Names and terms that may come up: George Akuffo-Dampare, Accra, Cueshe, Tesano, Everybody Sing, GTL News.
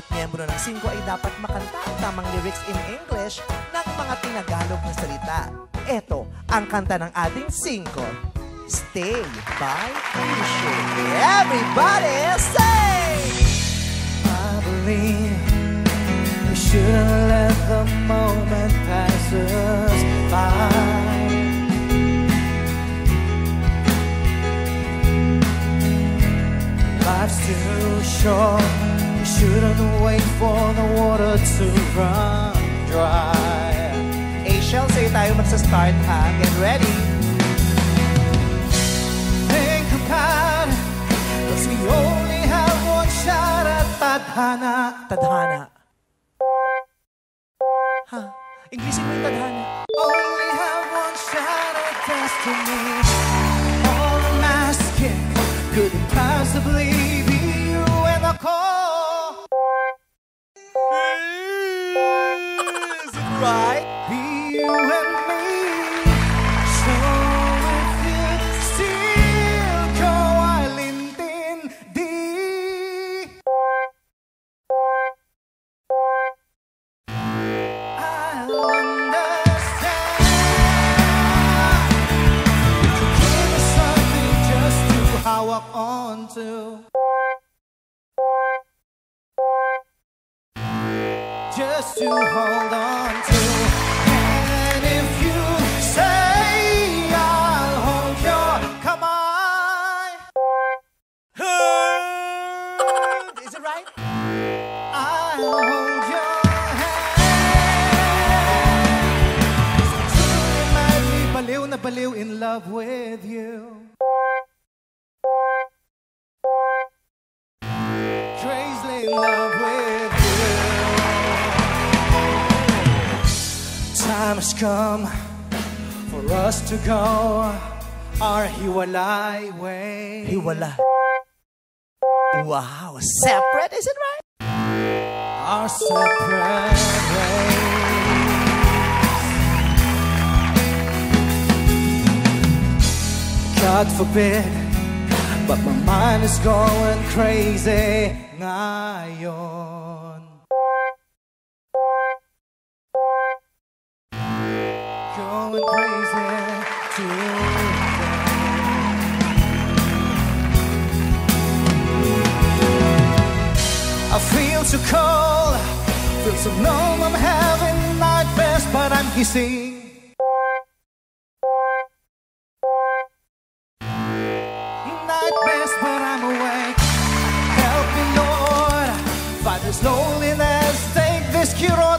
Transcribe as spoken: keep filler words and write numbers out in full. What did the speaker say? bawat miyembro ng singko ay dapat makanta ang tamang lyrics in English ng mga tinagalog na salita. Ito ang kanta ng ating singko, Stay by Cueshe. Everybody sing! I believe we shouldn't let the moment pass us by. Life's too short, we shouldn't wait for the water to run dry. Asia, say tayo magsa-start ha, get ready. Think about it, cause we only have one shot at tadhana. Tadhana. Ha, Inglising mo yung tadhana. Only have one shot at destiny. All my skin couldn't possibly be you and the call. Is it right? Be you and me. So if you still go, I'll intindi. I'll understand. You give me something just to how I on to. Just to hold on to. And if you say I'll hold your, come on. Hey. Is it right? I'll hold your hand. So truly might be baliw na baliw in love with you. Crazily in love with you. Time has come for us to go our hiwalay way. Hiwala. Wow, separate, is it right? Our separate ways. God forbid, but my mind is going crazy ngayon. Going crazy today. I feel too cold, feel so numb, I'm having nightmares, but I'm kissing. But I'm awake. Help me, Lord, fight this loneliness, take this cure.